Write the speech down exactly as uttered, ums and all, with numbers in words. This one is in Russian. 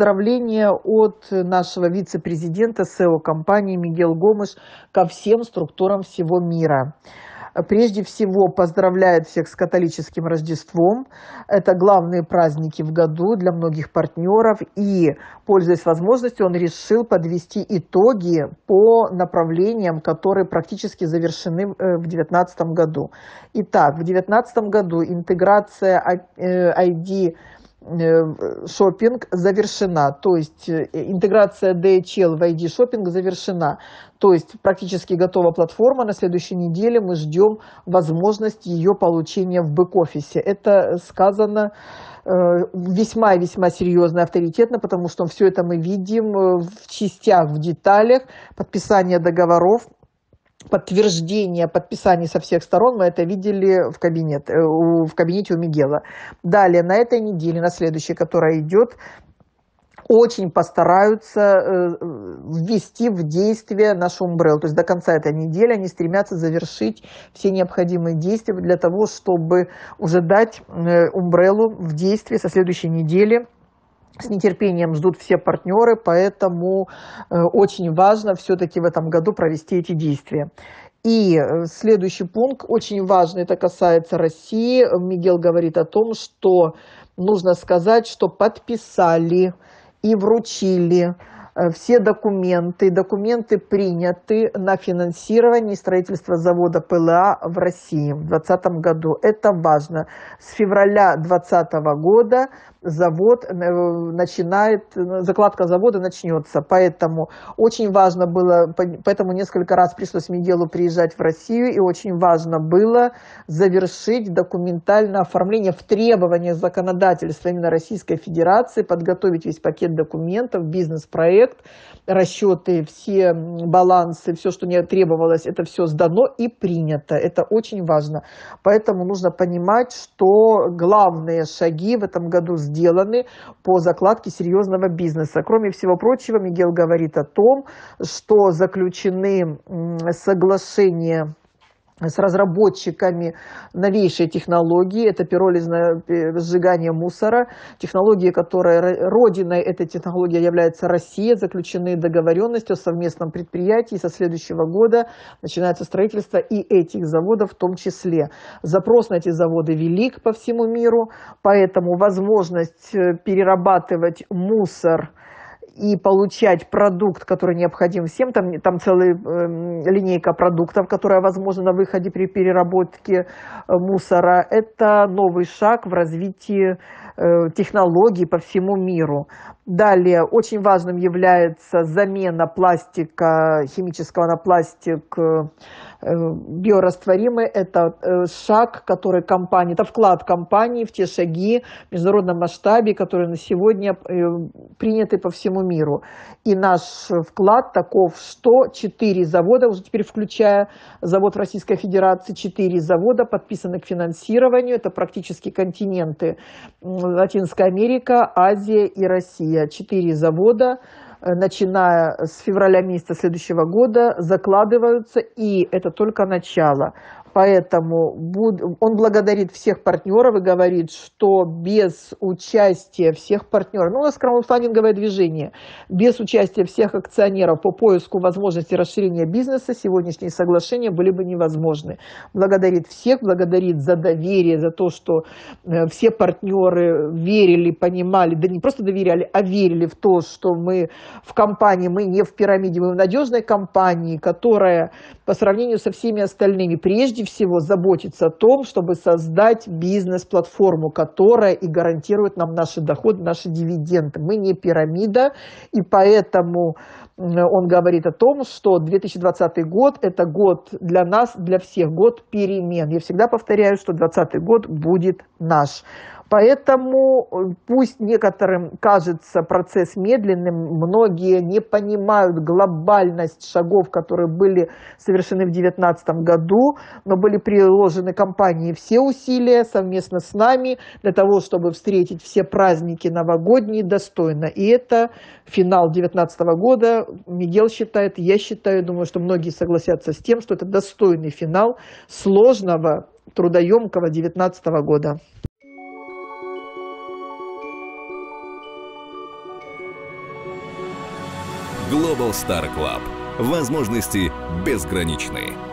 Поздравления от нашего вице-президента сео компании Мигель Гомыш ко всем структурам всего мира. Прежде всего, поздравляет всех с католическим Рождеством. Это главные праздники в году для многих партнеров. И, пользуясь возможностью, он решил подвести итоги по направлениям, которые практически завершены в две тысячи девятнадцатом году. Итак, в две тысячи девятнадцатом году интеграция ай ди-шопинг завершена, то есть интеграция ди эйч эл в ай ди-шопинг завершена, то есть практически готова платформа. На следующей неделе мы ждем возможность ее получения в бэк-офисе. Это сказано весьма и весьма серьезно, авторитетно, потому что все это мы видим в частях, в деталях, подписание договоров, подтверждение подписаний со всех сторон. Мы это видели в, кабинет, в кабинете у Мигела. Далее, на этой неделе, на следующей, которая идет, очень постараются ввести в действие нашу Umbrella. То есть до конца этой недели они стремятся завершить все необходимые действия для того, чтобы уже дать Umbrella в действие со следующей недели. С нетерпением ждут все партнеры, поэтому очень важно все-таки в этом году провести эти действия. И следующий пункт, очень важный, это касается России. Мигель говорит о том, что нужно сказать, что подписали и вручили все документы, документы приняты на финансирование строительства завода пэ эл а в России в две тысячи двадцатом году. Это важно. С февраля две тысячи двадцатого года завод начинает, закладка завода начнется. Поэтому очень важно было, поэтому несколько раз пришлось Мигелу приезжать в Россию, и очень важно было завершить документальное оформление в требованиях законодательства именно Российской Федерации, подготовить весь пакет документов, бизнес-проект, расчеты, все балансы, все, что не требовалось, это все сдано и принято. Это очень важно. Поэтому нужно понимать, что главные шаги в этом году сделаны по закладке серьезного бизнеса. Кроме всего прочего, Мигель говорит о том, что заключены соглашения с разработчиками новейшей технологии, это пиролизное сжигание мусора, технологии, которая родиной этой технологии является Россия, заключены договоренности о совместном предприятии, со следующего года начинается строительство и этих заводов в том числе. Запрос на эти заводы велик по всему миру, поэтому возможность перерабатывать мусор и получать продукт, который необходим всем, там, там целая э, линейка продуктов, которая возможна на выходе при переработке э, мусора, это новый шаг в развитии э, технологий по всему миру. Далее, очень важным является замена пластика химического на пластик э, биорастворимый. Это э, шаг, который компания, это вклад компании в те шаги в международном масштабе, которые на сегодня э, приняты по всему миру. И наш вклад таков, что четыре завода, уже теперь включая завод в Российской Федерации, четыре завода подписаны к финансированию. Это практически континенты: Латинская Америка, Азия и Россия. Четыре завода, начиная с февраля месяца следующего года, закладываются, и это только начало. Поэтому он благодарит всех партнеров и говорит, что без участия всех партнеров, ну, у нас краундфандинговое движение, без участия всех акционеров по поиску возможности расширения бизнеса сегодняшние соглашения были бы невозможны. Благодарит всех, благодарит за доверие, за то, что все партнеры верили, понимали, да не просто доверяли, а верили в то, что мы в компании, мы не в пирамиде, мы в надежной компании, которая по сравнению со всеми остальными прежде всего заботиться о том, чтобы создать бизнес-платформу, которая и гарантирует нам наши доходы, наши дивиденды. Мы не пирамида, и поэтому он говорит о том, что две тысячи двадцатый год – это год для нас, для всех, год перемен. Я всегда повторяю, что две тысячи двадцатый год будет наш. Поэтому пусть некоторым кажется процесс медленным, многие не понимают глобальность шагов, которые были совершены в две тысячи девятнадцатом году, но были приложены компании все усилия совместно с нами для того, чтобы встретить все праздники новогодние достойно. И это финал две тысячи девятнадцатого года. Мигель считает, я считаю, думаю, что многие согласятся с тем, что это достойный финал сложного, трудоемкого две тысячи девятнадцатого года. Global Star Club. Возможности безграничны.